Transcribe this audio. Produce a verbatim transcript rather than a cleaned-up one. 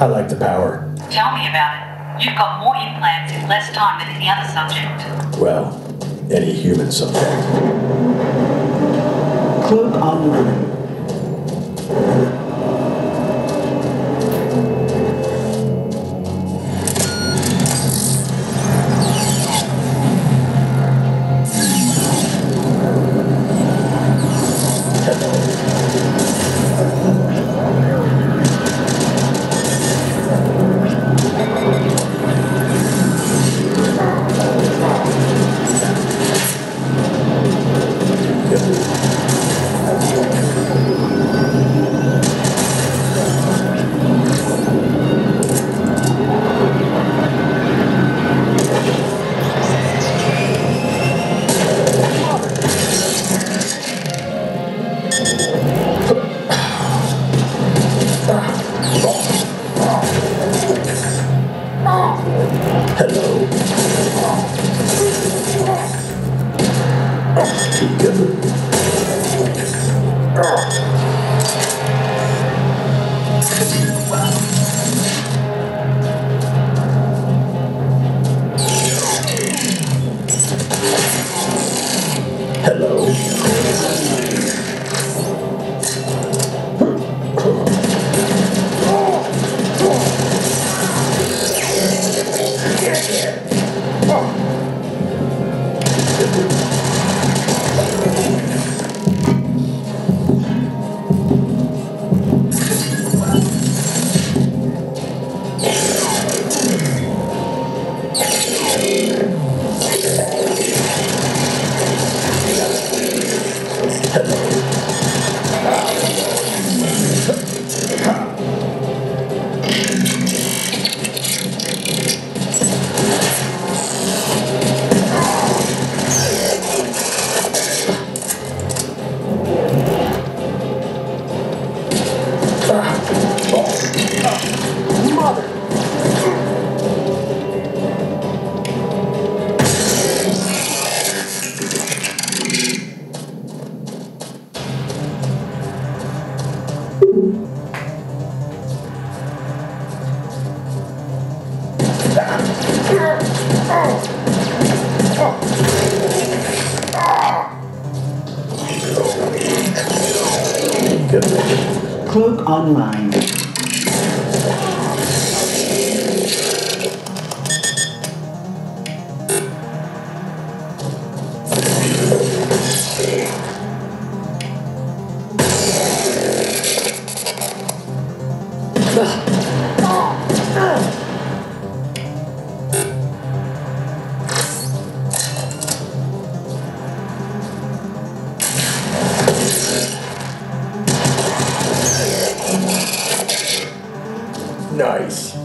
I like the power. Tell me about it. You've got more implants in less time than any other subject. Well, any human subject. Club online. Cloak online. Nice.